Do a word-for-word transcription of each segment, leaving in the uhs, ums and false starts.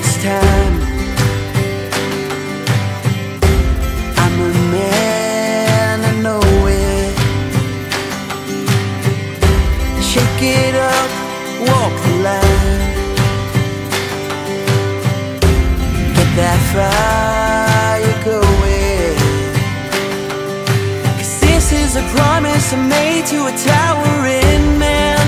it's time. I'm a man, I know it. Shake it up, walk the line. Get that fire going. 'Cause this is a promise I made to a towering man.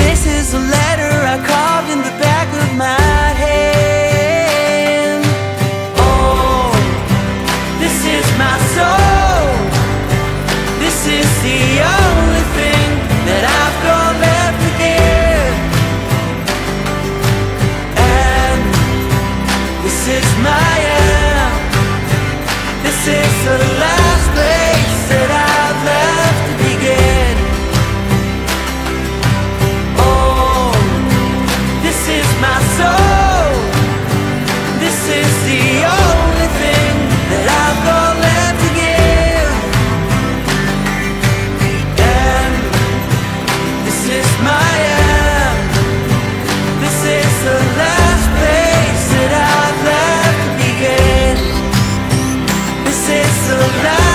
This is a letter I carved in the back of my hand. Oh, this is my soul. This is the only thing that I've got left to give. And this is my end. This is the last place that I've left to begin. My soul, this is the only thing that I've got left to give. And this is my end. This is the last place that I've left to begin. This is the last.